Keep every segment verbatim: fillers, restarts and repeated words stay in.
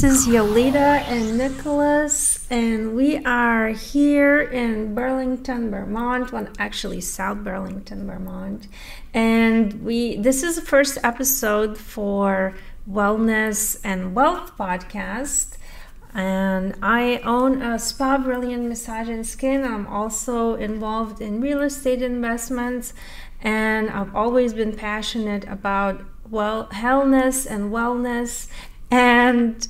This is Yolita and Nicholas, and we are here in Burlington, Vermont, well, actually South Burlington, Vermont. And we this is the first episode for Wellness and Wealth Podcast. And I own a Spa Brilliant Massage and Skin. I'm also involved in real estate investments, and I've always been passionate about well wellness and wellness and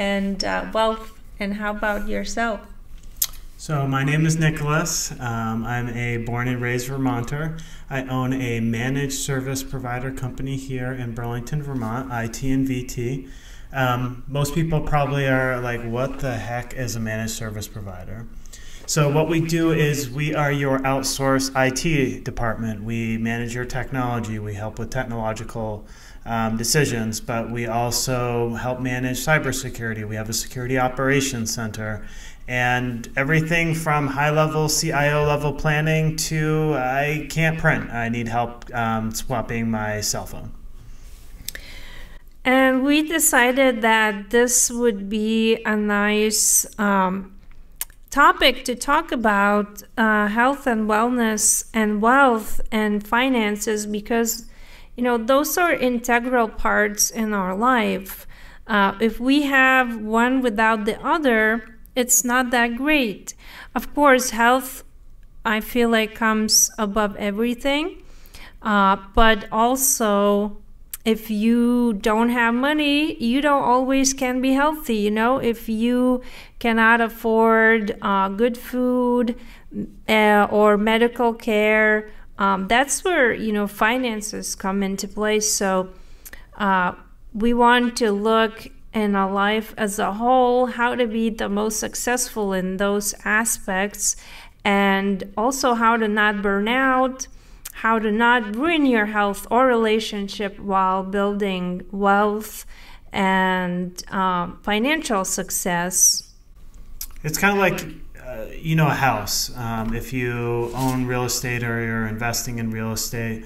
and uh, wealth. And how about yourself? So my name is Nicholas. Um, I'm a born and raised Vermonter. I own a managed service provider company here in Burlington, Vermont, I T and V T. Um, most people probably are like, what the heck is a managed service provider? So what we do is we are your outsourced I T department. We manage your technology. We help with technological um, decisions, but we also help manage cybersecurity. We have a security operations center, and everything from high-level C I O level planning to I can't print. I need help um, swapping my cell phone. And we decided that this would be a nice um, topic to talk about uh, health and wellness and wealth and finances, because, you know, those are integral parts in our life. Uh, if we have one without the other, it's not that great. Of course, health, I feel like, comes above everything, uh, but also, if you don't have money, you don't always can be healthy. You know, if you cannot afford uh, good food uh, or medical care, um, that's where, you know, finances come into play. So uh, we want to look in our life as a whole, how to be the most successful in those aspects, and also how to not burn out, how to not ruin your health or relationship while building wealth and uh, financial success. It's kind of like, uh, you know, a house. Um, if you own real estate or you're investing in real estate,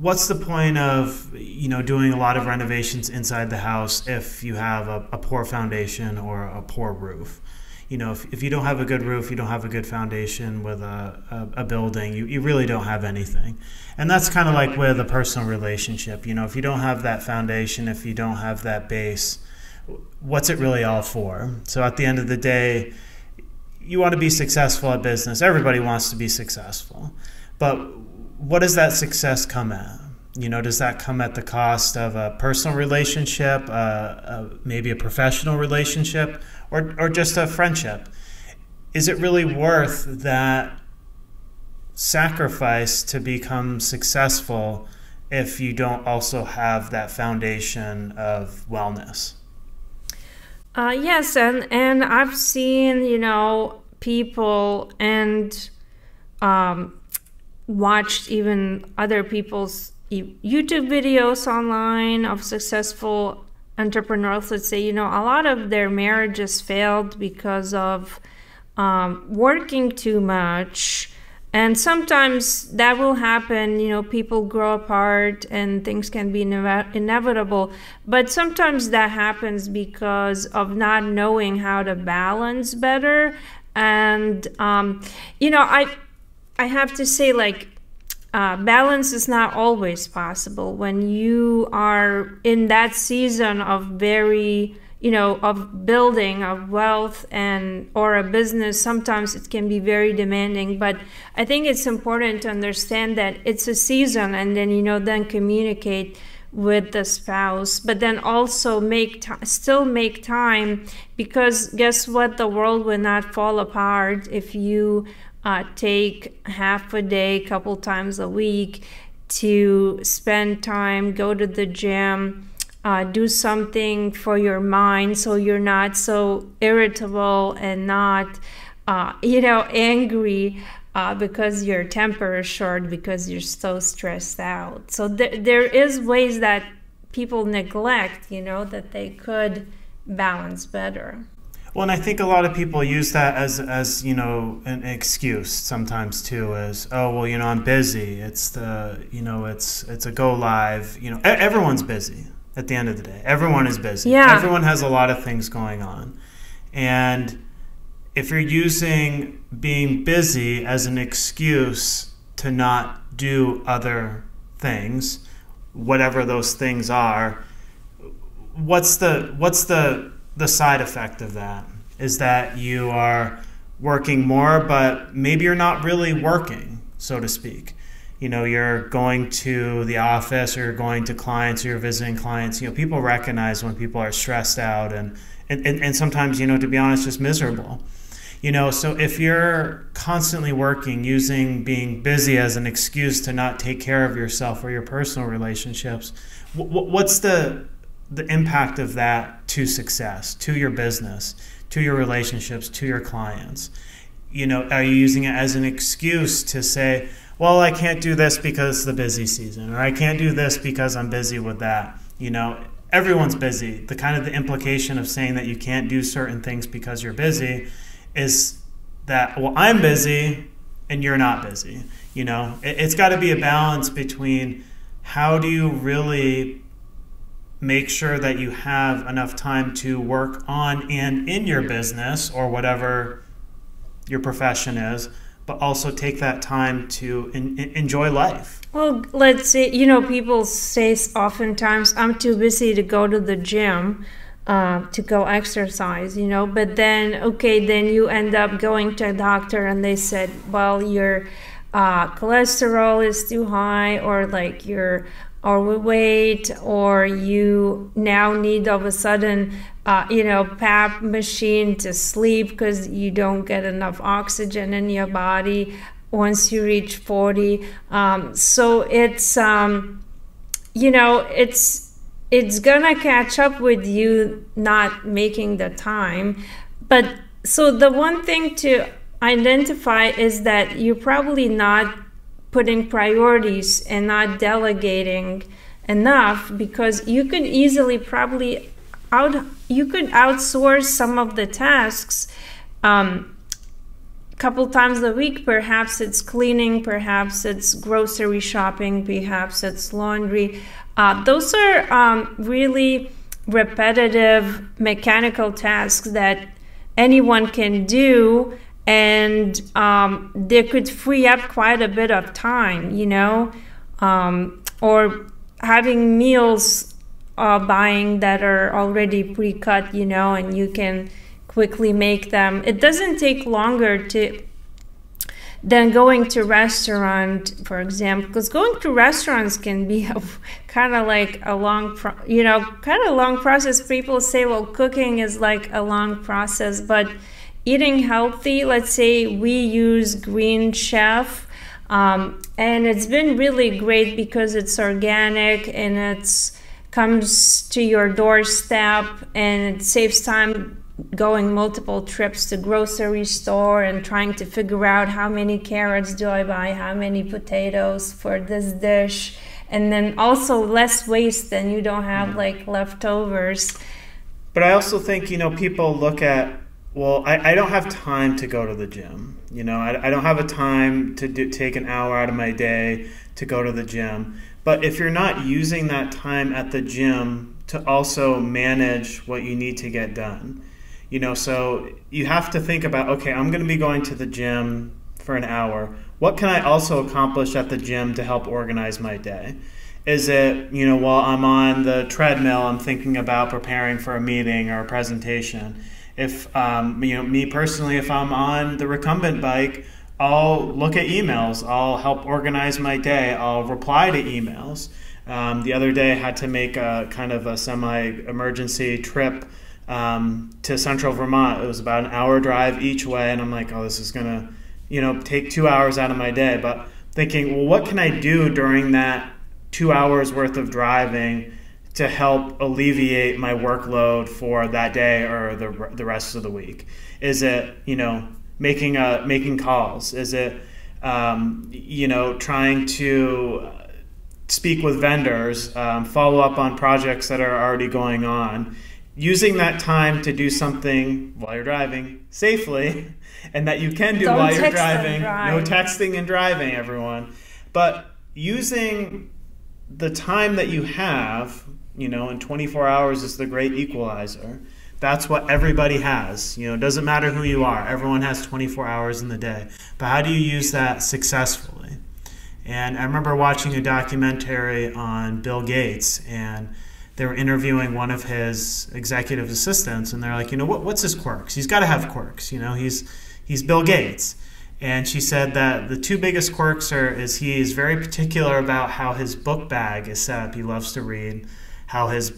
what's the point of, you know, doing a lot of renovations inside the house if you have a, a poor foundation or a poor roof? You know, if, if you don't have a good roof, you don't have a good foundation with a, a, a building, you, you really don't have anything. And that's kind of like with a personal relationship. You know, if you don't have that foundation, if you don't have that base, what's it really all for? So at the end of the day, you want to be successful at business. Everybody wants to be successful. But what does that success come at? You know, does that come at the cost of a personal relationship, uh, uh, maybe a professional relationship, or, or just a friendship? Is it really worth that sacrifice to become successful if you don't also have that foundation of wellness? Uh, yes, and, and I've seen, you know, people and um, watched even other people's YouTube videos online of successful entrepreneurs that say, you know, a lot of their marriages failed because of um, working too much. And sometimes that will happen, you know, people grow apart and things can be inevitable. But sometimes that happens because of not knowing how to balance better. And, um, you know, I, I have to say, like, Uh, balance is not always possible when you are in that season of very, you know, of building of wealth and or a business. Sometimes it can be very demanding, but I think it's important to understand that it's a season, and then, you know, then communicate with the spouse, but then also make still make time, because guess what? The world will not fall apart if you Uh, take half a day, couple times a week, to spend time, go to the gym, uh, do something for your mind, so you're not so irritable and not, uh, you know, angry uh, because your temper is short, because you're so stressed out. So th there is ways that people neglect, you know, that they could balance better. Well, and I think a lot of people use that as, as you know, an excuse sometimes too, as, oh, well, you know, I'm busy. It's the, you know, it's, it's a go live. You know, everyone's busy. at the end of the day. Everyone is busy. Yeah. Everyone has a lot of things going on. And if you're using being busy as an excuse to not do other things, whatever those things are, what's the what's the the side effect of that? Is that you are working more, but maybe you're not really working, so to speak. You know, you're going to the office, or you're going to clients, or you're visiting clients. You know, people recognize when people are stressed out and and, and, and sometimes, you know, to be honest, just miserable. You know, so if you're constantly working, using being busy as an excuse to not take care of yourself or your personal relationships, what's the the impact of that to success, to your business, to your relationships, to your clients? You know, are you using it as an excuse to say, well, I can't do this because it's the busy season, or I can't do this because I'm busy with that? You know, everyone's busy. The kind of the implication of saying that you can't do certain things because you're busy is that, well, I'm busy and you're not busy. You know, it, it's got to be a balance between how do you really make sure that you have enough time to work on and in your business or whatever your profession is, but also take that time to in, in, enjoy life. Well, let's say, you know, people say oftentimes, I'm too busy to go to the gym. Uh, to go exercise, you know, but then, okay, then you end up going to a doctor and they said, well, your uh, cholesterol is too high, or like you're overweight, or you now need all of a sudden, uh, you know, P A P machine to sleep because you don't get enough oxygen in your body once you reach forty. Um, so it's, um, you know, it's, it's gonna catch up with you not making the time. But so the one thing to identify is that you're probably not putting priorities and not delegating enough, because you could easily probably out you could outsource some of the tasks um, a couple times a week. Perhaps it's cleaning, perhaps it's grocery shopping, perhaps it's laundry. Uh, those are um, really repetitive mechanical tasks that anyone can do, and um, they could free up quite a bit of time, you know, um, or having meals uh, buying that are already pre-cut, you know, and you can quickly make them. It doesn't take longer to than going to restaurant, for example, because going to restaurants can be a, kind of like a long, pro you know, kind of long process. People say, well, cooking is like a long process, but eating healthy, let's say we use Green Chef, um, and it's been really great because it's organic and it's comes to your doorstep, and it saves time going multiple trips to grocery store and trying to figure out how many carrots do I buy, how many potatoes for this dish, and then also less waste, than you don't have like leftovers. But I also think, you know, people look at, well, I, I don't have time to go to the gym. You know, I, I don't have a time to do, take an hour out of my day to go to the gym. But if you're not using that time at the gym to also manage what you need to get done, you know, so you have to think about, okay, I'm going to be going to the gym for an hour. What can I also accomplish at the gym to help organize my day? Is it, you know, while I'm on the treadmill, I'm thinking about preparing for a meeting or a presentation. If, um, you know, me personally, if I'm on the recumbent bike, I'll look at emails. I'll help organize my day. I'll reply to emails. Um, the other day I had to make a kind of a semi-emergency trip Um, to central Vermont. It was about an hour drive each way, and I'm like, oh, this is gonna, you know, take two hours out of my day. But thinking, well, what can I do during that two hours worth of driving to help alleviate my workload for that day or the the rest of the week? Is it, you know, making a making calls? Is it, um, you know, trying to speak with vendors, um, follow up on projects that are already going on? Using that time to do something while you're driving safely, and that you can do Don't while you're driving. No texting and driving, everyone. But using the time that you have, you know, and twenty-four hours is the great equalizer. That's what everybody has. You know, it doesn't matter who you are. Everyone has twenty-four hours in the day. But how do you use that successfully? And I remember watching a documentary on Bill Gates, and they were interviewing one of his executive assistants, and they're like, you know, what, what's his quirks? He's got to have quirks. You know, he's he's Bill Gates. And she said that the two biggest quirks are is he is very particular about how his book bag is set up. He loves to read, how his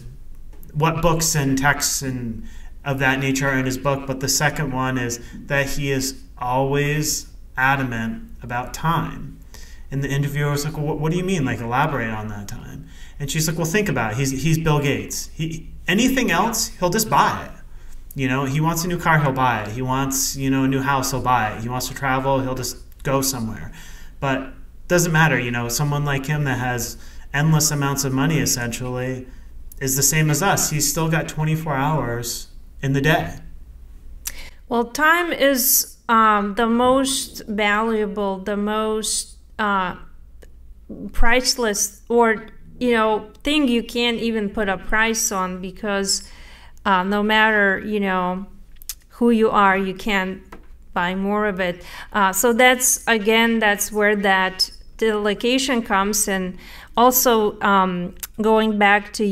what books and texts and of that nature are in his book. But the second one is that he is always adamant about time. And the interviewer was like, well, what do you mean? Like, elaborate on that time. And she's like, well, think about it. He's, he's Bill Gates. He, anything else, he'll just buy it. You know, he wants a new car, he'll buy it. He wants, you know, a new house, he'll buy it. He wants to travel, he'll just go somewhere. But doesn't matter, you know, someone like him that has endless amounts of money, essentially, is the same as us. He's still got twenty-four hours in the day. Well, time is um, the most valuable, the most uh, priceless, or, you know, thing you can't even put a price on, because Uh, no matter, you know, who you are, you can't buy more of it. Uh, so that's, again, that's where that delegation comes. And also um, going back to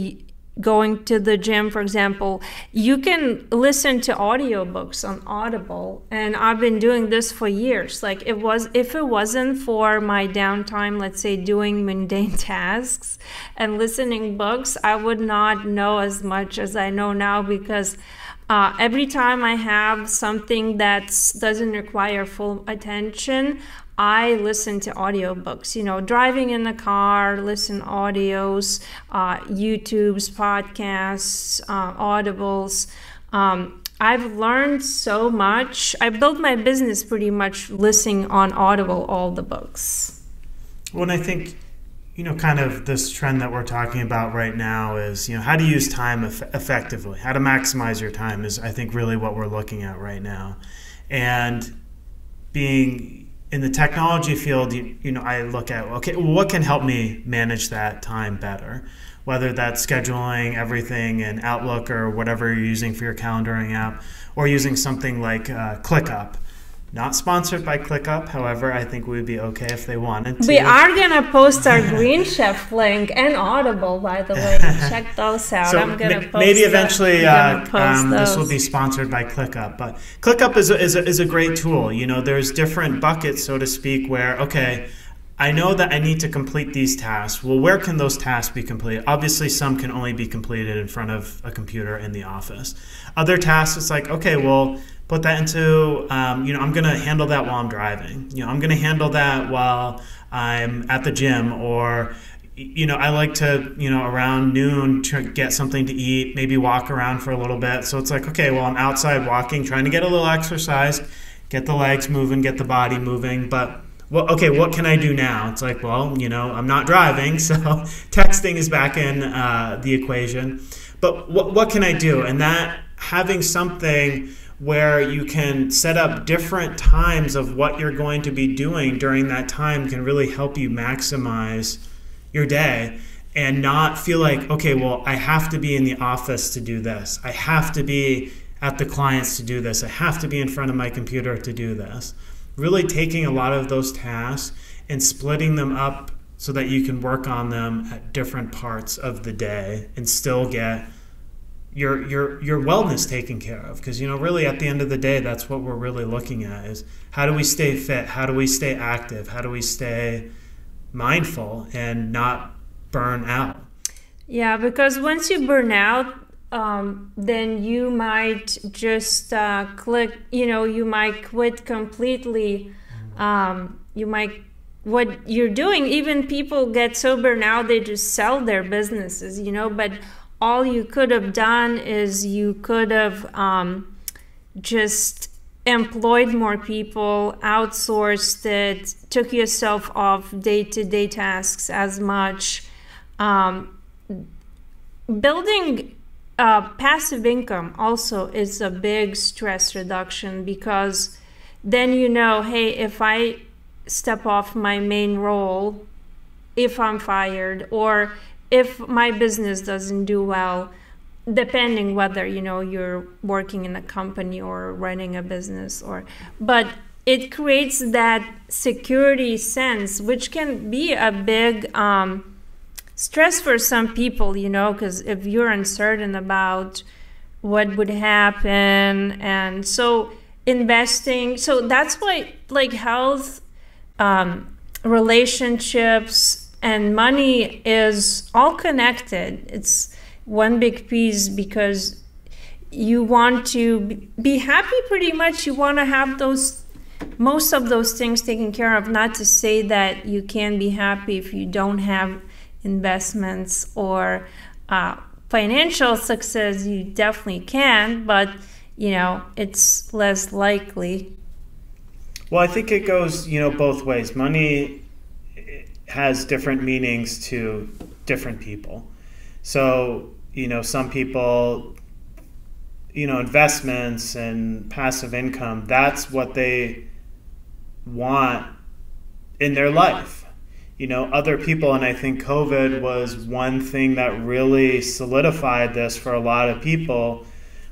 going to the gym, for example, you can listen to audiobooks on Audible. And I've been doing this for years. Like, it was, if it wasn't for my downtime, let's say doing mundane tasks and listening books, I would not know as much as I know now, because uh, every time I have something that doesn't require full attention, I listen to audiobooks, you know, driving in the car, listen audios, uh, YouTubes, podcasts, uh, audibles. Um, I've learned so much. I built my business pretty much listening on Audible, all the books. Well, and I think, you know, kind of this trend that we're talking about right now is, you know, how to use time eff effectively, how to maximize your time is, I think, really what we're looking at right now. And being in the technology field, you, you know, I look at, okay, what can help me manage that time better? Whether that's scheduling everything in Outlook or whatever you're using for your calendaring app, or using something like uh, ClickUp. Not sponsored by ClickUp, however, I think we would be okay if they wanted to. We are going to post our Green Chef link and Audible, by the way. Check those out. So I'm going to post Maybe eventually uh, um, this will be sponsored by ClickUp. But ClickUp is a, is, a, is a great tool. You know, there's different buckets, so to speak, where, okay, I know that I need to complete these tasks. Well, where can those tasks be completed? Obviously, some can only be completed in front of a computer in the office. Other tasks, it's like, okay, well, put that into, um, you know, I'm going to handle that while I'm driving. You know, I'm going to handle that while I'm at the gym, or, you know, I like to, you know, around noon to get something to eat, maybe walk around for a little bit. So it's like, okay, well, I'm outside walking, trying to get a little exercise, get the legs moving, get the body moving. But, well, okay, what can I do now? It's like, well, you know, I'm not driving, so texting is back in uh, the equation. But what, what can I do? And that having something where you can set up different times of what you're going to be doing during that time can really help you maximize your day and not feel like, okay, well, I have to be in the office to do this. I have to be at the clients to do this. I have to be in front of my computer to do this. Really taking a lot of those tasks and splitting them up so that you can work on them at different parts of the day and still get your your your wellness taken care of, because, you know, really at the end of the day, that's what we're really looking at, is how do we stay fit, how do we stay active, how do we stay mindful and not burn out? Yeah, because once you burn out, um, then you might just uh, click, you know, you might quit completely. Um, you might what you're doing. Even people get so burned out they just sell their businesses, you know, but all you could have done is you could have um, just employed more people, outsourced it, took yourself off day-to-day tasks as much. Um, building uh, passive income also is a big stress reduction, because then you know, hey, if I step off my main role, if I'm fired, or if my business doesn't do well, depending whether, you know, you're working in a company or running a business, or, but it creates that security sense, which can be a big um, stress for some people, you know, because if you're uncertain about what would happen, and so investing, so that's why like health, um, relationships, and money is all connected. It's one big piece, because you want to be happy pretty much. You want to have those, most of those things taken care of, not to say that you can't be happy if you don't have investments or uh, financial success. You definitely can, but you know, it's less likely. Well, I think it goes, you know, both ways. Money has different meanings to different people. So, you know, some people, you know, investments and passive income, that's what they want in their life. You know, other people, and I think COVID was one thing that really solidified this for a lot of people,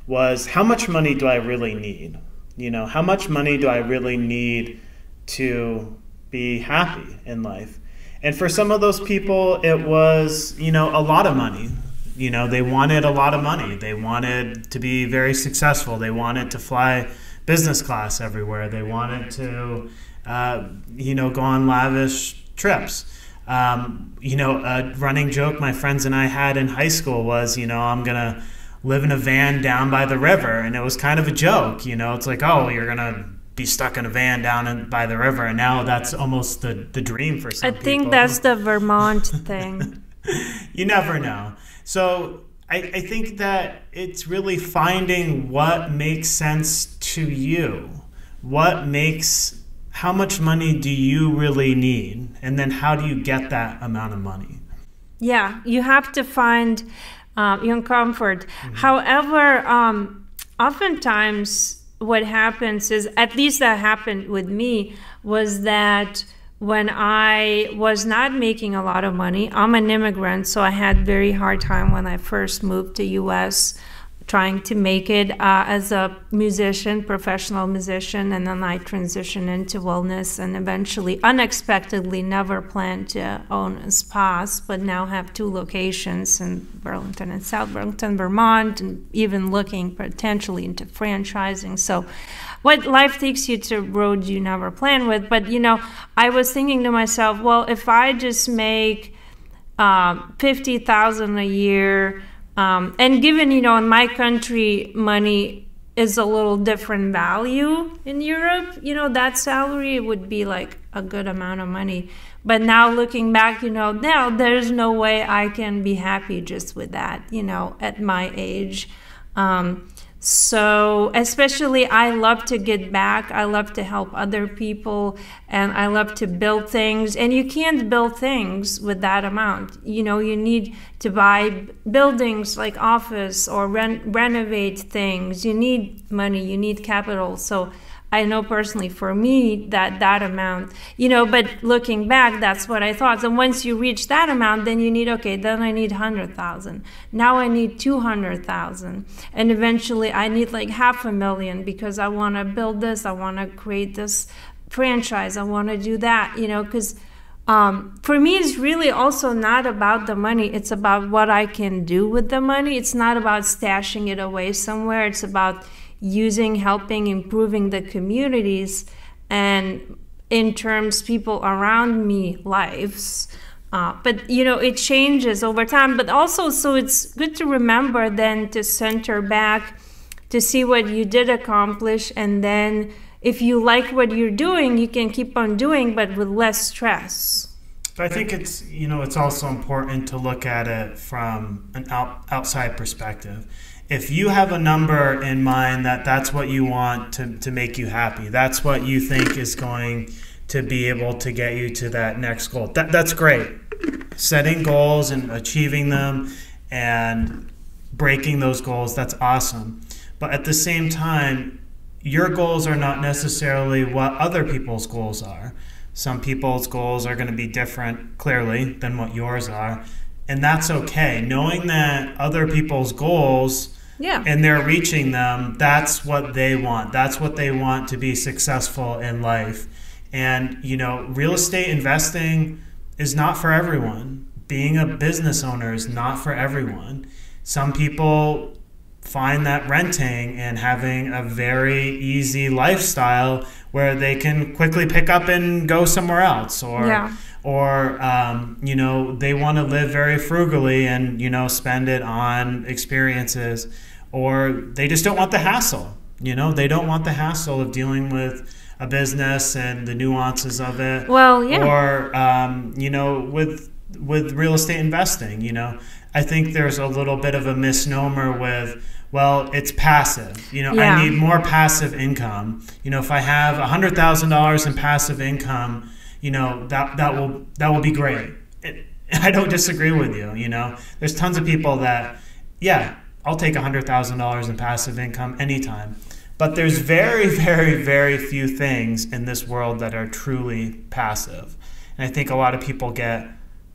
was how much money do I really need? You know, how much money do I really need to be happy in life? And for some of those people, it was, you know, a lot of money. You know, they wanted a lot of money. They wanted to be very successful. They wanted to fly business class everywhere. They wanted to, uh, you know, go on lavish trips. Um, you know, a running joke my friends and I had in high school was, you know, I'm going to live in a van down by the river. And it was kind of a joke, you know. It's like, oh, you're going to be stuck in a van down in, by the river, and now that's almost the, the dream for some people. I think people. That's the Vermont thing. You never know. So I, I think that it's really finding what makes sense to you. What makes, how much money do you really need? And then how do you get that amount of money? Yeah, you have to find um, your comfort. Mm-hmm. However, um, oftentimes, what happens is, at least that happened with me, was that when I was not making a lot of money, I'm an immigrant, so I had very hard time when I first moved to U S trying to make it uh, as a musician, professional musician, and then I transitioned into wellness and eventually, unexpectedly, never planned to own spas, but now have two locations in Burlington and South Burlington, Vermont, and even looking potentially into franchising. So what life takes you to road you never plan with, but you know, I was thinking to myself, well, if I just make um, fifty thousand dollars a year, Um, and given, you know, in my country, money is a little different value in Europe, you know, that salary would be like a good amount of money. But now looking back, you know, now there's no way I can be happy just with that, you know, at my age. Um, so especially I love to get back. I love to help other people, and I love to build things, and you can't build things with that amount. You know, you need to buy buildings like office or ren renovate things. You need money, you need capital. So I know personally for me that that amount, you know, but looking back, that's what I thought. And once you reach that amount, then you need, okay, then I need one hundred thousand. Now I need two hundred thousand. And eventually I need like half a million because I want to build this. I want to create this franchise. I want to do that, you know, because um, for me, it's really also not about the money. It's about what I can do with the money. It's not about stashing it away somewhere. It's about using, helping, improving the communities, and in terms people around me lives. Uh, but, you know, it changes over time. But also, so it's good to remember then to center back, to see what you did accomplish. And then if you like what you're doing, you can keep on doing, but with less stress. But I think it's, you know, it's also important to look at it from an out, outside perspective. If you have a number in mind that that's what you want to, to make you happy, that's what you think is going to be able to get you to that next goal, that, that's great. Setting goals and achieving them and breaking those goals, that's awesome. But at the same time, your goals are not necessarily what other people's goals are. Some people's goals are going to be different, clearly, than what yours are. And that's okay. Knowing that other people's goals, yeah, and they're reaching them, that's what they want. That's what they want to be successful in life. And, you know, real estate investing is not for everyone. Being a business owner is not for everyone. Some people find that renting and having a very easy lifestyle where they can quickly pick up and go somewhere else, or yeah. or um, you know, they want to live very frugally and, you know, spend it on experiences, or they just don't want the hassle. You know, they don't want the hassle of dealing with a business and the nuances of it. Well, yeah. Or um, you know, with with real estate investing, you know, I think there's a little bit of a misnomer with, well, it's passive. You know, yeah. I need more passive income. You know, if I have one hundred thousand dollars in passive income, you know, that that will that will be great. It, I don't disagree with you. You know, there's tons of people that, yeah, I'll take one hundred thousand dollars in passive income anytime. But there's very, very, very few things in this world that are truly passive. And I think a lot of people get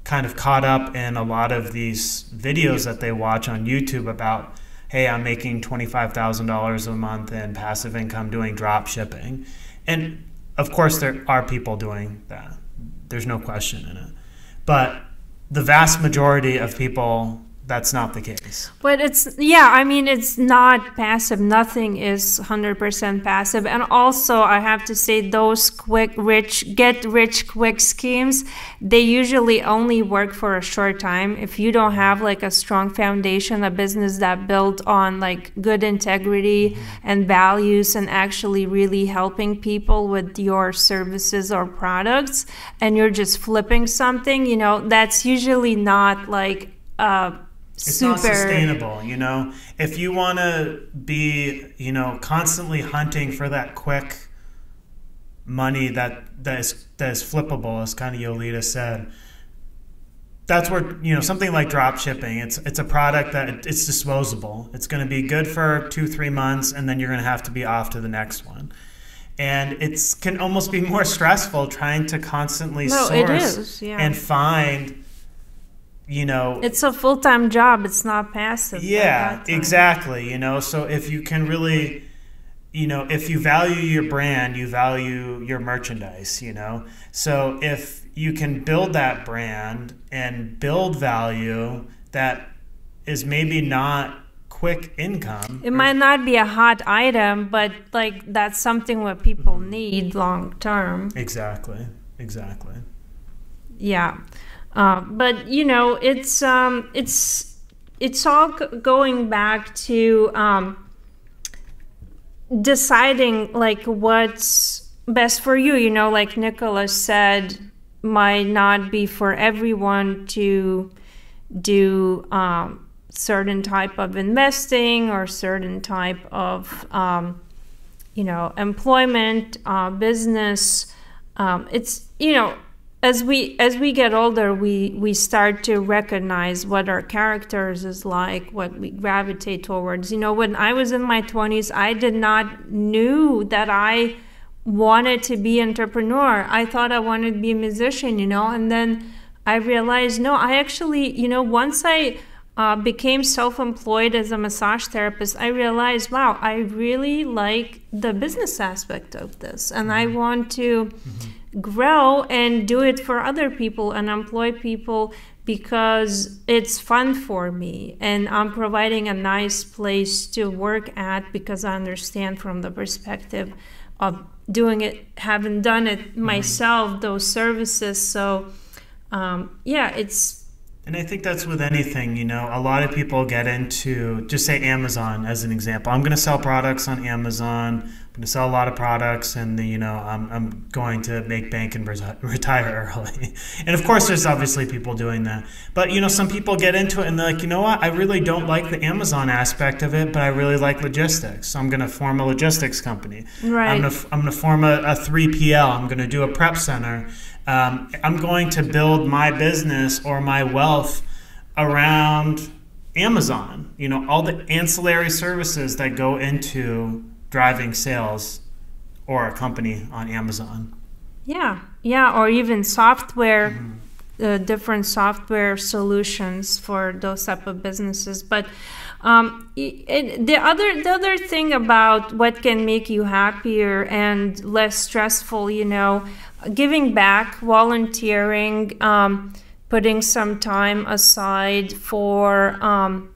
kind of caught up in a lot of these videos that they watch on YouTube about, hey, I'm making twenty-five thousand dollars a month in passive income doing drop shipping. And of course there are people doing that. There's no question in it. But the vast majority of people, that's not the case. But it's, yeah, I mean, it's not passive. Nothing is one hundred percent passive. And also, I have to say, those quick, rich, get rich quick schemes, they usually only work for a short time. If you don't have like a strong foundation, a business that built on like good integrity and values and actually really helping people with your services or products, and you're just flipping something, you know, that's usually not like uh it's super not sustainable. You know, if you want to be, you know, constantly hunting for that quick money that that is that is flippable, as kind of Yolita said, that's where, you know, something like drop shipping, it's it's a product that it, it's disposable. It's going to be good for two three months, and then you're going to have to be off to the next one. And it can almost be more stressful trying to constantly no, source it is, yeah. and find, you know, it's a full-time job. It's not passive. Yeah, exactly. You know, so if you can really, you know, if you value your brand, you value your merchandise, you know, so if you can build that brand and build value that is maybe not quick income. It might not be a hot item, but like that's something what people need long term. Exactly. Exactly. Yeah. Uh, but, you know, it's um, it's it's all going back to um, deciding, like, what's best for you. You know, like Nicholas said, might not be for everyone to do um, certain type of investing or certain type of, um, you know, employment, uh, business. Um, it's, you know, As we as we get older, we, we start to recognize what our characters is like, what we gravitate towards. You know, when I was in my twenties, I did not knew that I wanted to be an entrepreneur. I thought I wanted to be a musician, you know, and then I realized, no, I actually, you know, once I uh, became self-employed as a massage therapist, I realized, wow, I really like the business aspect of this, and I want to... Mm-hmm. grow and do it for other people and employ people because it's fun for me, and I'm providing a nice place to work at because I understand from the perspective of doing it, having done it myself, those services. So um, yeah, it's... And I think that's with anything, you know, a lot of people get into, just say Amazon as an example. I'm going to sell products on Amazon. I'm going to sell a lot of products, and the, you know, I'm, I'm going to make bank and retire early. And of course, there's obviously people doing that. But, you know, some people get into it and they're like, you know what, I really don't like the Amazon aspect of it, but I really like logistics. So I'm going to form a logistics company. Right. I'm going to, I'm going to form a, a three P L. I'm going to do a prep center. Um, I'm going to build my business or my wealth around Amazon. You know, all the ancillary services that go into driving sales or a company on Amazon. Yeah, yeah, or even software, mm-hmm. uh, different software solutions for those type of businesses. But um, it, the other the other thing about what can make you happier and less stressful, you know, giving back, volunteering, um, putting some time aside for um,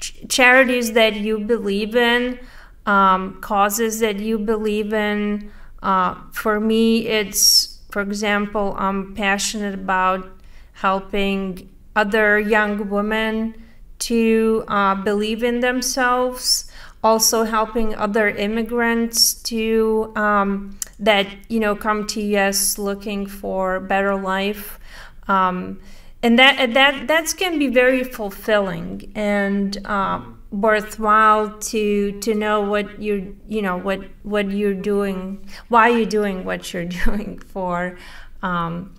ch charities that you believe in, um, causes that you believe in. Uh, for me, it's, for example, I'm passionate about helping other young women to uh, believe in themselves, also helping other immigrants to um, that, you know, come to U S looking for a better life. Um, and that, that, that's can be very fulfilling and um, worthwhile to to know what you you know what what you're doing, why you're doing what you're doing for, um,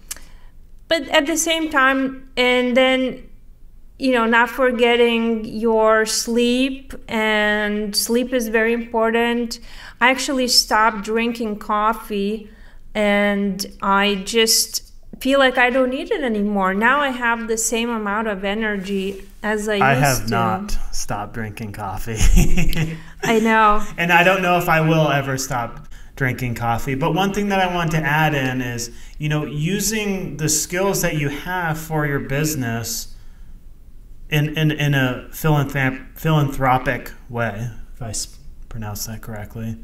but at the same time, and then you know not forgetting your sleep, and sleep is very important. I actually stopped drinking coffee, and I just feel like I don't need it anymore. Now I have the same amount of energy as I, I used to. I have not stopped drinking coffee. I know. And I don't know if I will ever stop drinking coffee. But one thing that I want to add in is, you know, using the skills that you have for your business in, in, in a philanthropic way, if I pronounce that correctly.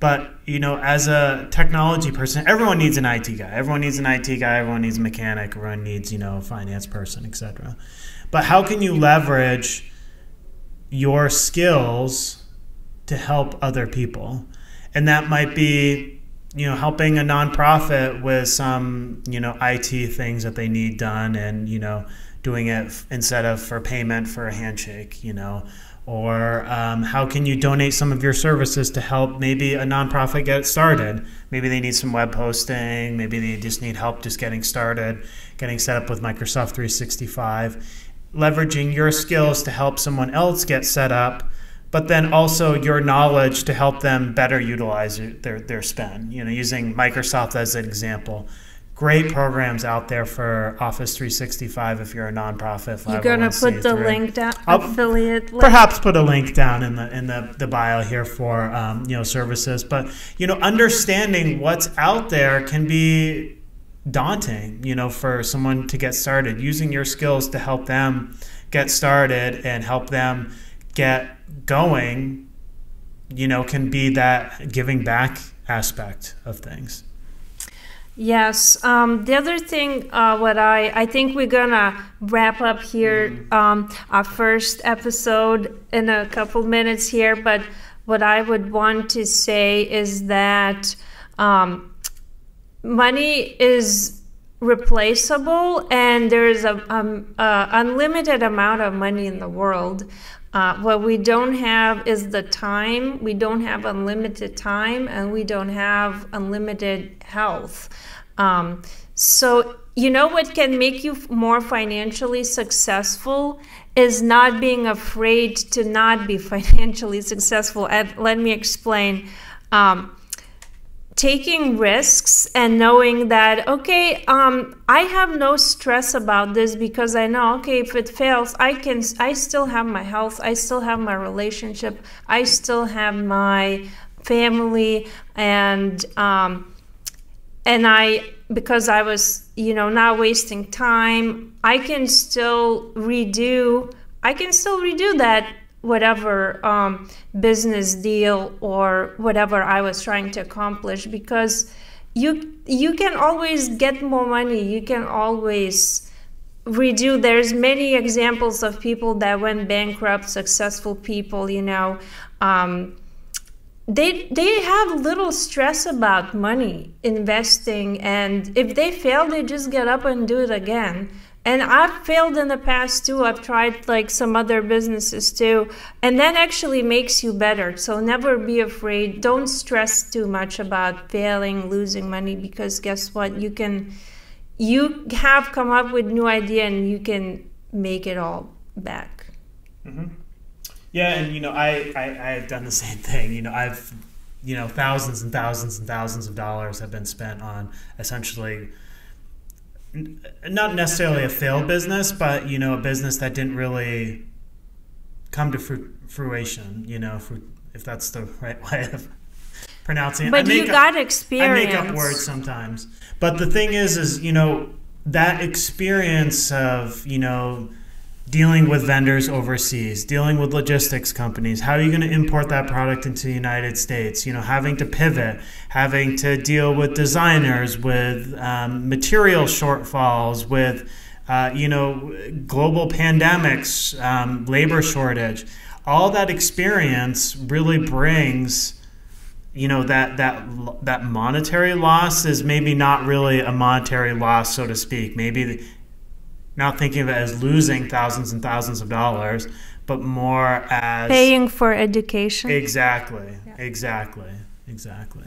But, you know, as a technology person, everyone needs an I T guy. Everyone needs an I T guy. Everyone needs a mechanic. Everyone needs, you know, a finance person, et cetera. But how can you leverage your skills to help other people? And that might be, you know, helping a nonprofit with some, you know, I T things that they need done, and, you know, doing it instead of for payment for a handshake, you know. Or um, how can you donate some of your services to help maybe a nonprofit get started? Maybe they need some web hosting. Maybe they just need help just getting started, getting set up with Microsoft three sixty-five. Leveraging your skills to help someone else get set up, but then also your knowledge to help them better utilize their, their spend. You know, using Microsoft as an example. Great programs out there for Office three sixty-five if you're a nonprofit. You're gonna put the link down, affiliate link. Perhaps put a link down in the in the, the bio here for um, you know services. But you know, understanding what's out there can be daunting. You know, for someone to get started, using your skills to help them get started and help them get going, you know, can be that giving back aspect of things. Yes. Um, the other thing, uh, what I, I think we're going to wrap up here, um, our first episode in a couple minutes here. But what I would want to say is that um, money is replaceable, and there is an um, uh, unlimited amount of money in the world. Uh, what we don't have is the time. We don't have unlimited time, and we don't have unlimited health. Um, so, you know, what can make you more financially successful is not being afraid to not be financially successful. And let me explain. Um, taking risks and knowing that, okay, um, I have no stress about this because I know, okay, if it fails, I can, I still have my health, I still have my relationship, I still have my family, and um, and I, because I was, you know, not wasting time, I can still redo, I can still redo that whatever um, business deal or whatever I was trying to accomplish, because you you can always get more money. You can always redo. There's many examples of people that went bankrupt, successful people, you know. Um, they, they have little stress about money, investing, and if they fail, they just get up and do it again. And I've failed in the past too. I've tried like some other businesses too. And that actually makes you better. So never be afraid. Don't stress too much about failing, losing money, because guess what? You can, you have come up with new idea, and you can make it all back. Mm-hmm. Yeah. And you know, I, I, I've done the same thing. You know, I've, you know, thousands and thousands and thousands of dollars have been spent on essentially not necessarily a failed business, but, you know, a business that didn't really come to fruition, you know, if, we, if that's the right way of pronouncing it. But you got experience. I make up words sometimes. But the thing is, is, you know, that experience of, you know, dealing with vendors overseas, dealing with logistics companies, how are you going to import that product into the United States? You know, having to pivot, having to deal with designers, with um, material shortfalls, with, uh, you know, global pandemics, um, labor shortage. All that experience really brings, you know, that, that, that monetary loss is maybe not really a monetary loss, so to speak. Maybe the, not thinking of it as losing thousands and thousands of dollars, but more as paying for education. Exactly, yeah. exactly, exactly.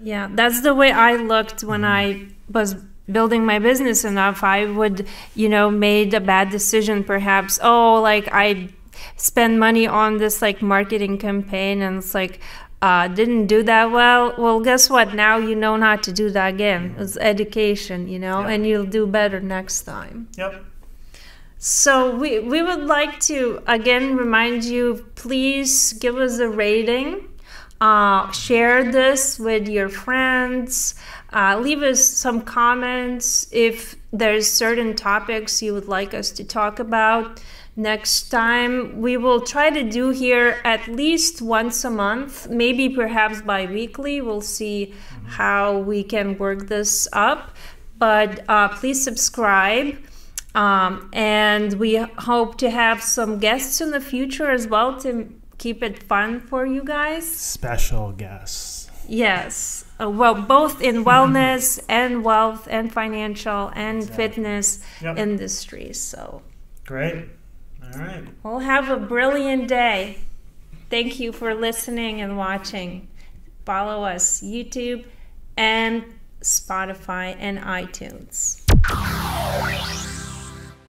Yeah, that's the way I looked when mm-hmm. I was building my business. And if I would, you know, made a bad decision, perhaps, oh, like I spend money on this like marketing campaign, and it's like, Uh, didn't do that well, well, guess what? Now you know not to do that again. It's education, you know, yep. and you'll do better next time. Yep. So we, we would like to, again, remind you, please give us a rating. Uh, share this with your friends. Uh, leave us some comments if there's certain topics you would like us to talk about. Next time we will try to do here at least once a month, maybe perhaps bi-weekly. We'll see how we can work this up, but uh, please subscribe, um, and we hope to have some guests in the future as well to keep it fun for you guys. Special guests. Yes, uh, well, both in wellness and wealth and financial and exactly. fitness yep. industries. So great. All right. Well, have a brilliant day. Thank you for listening and watching. Follow us YouTube and Spotify and iTunes.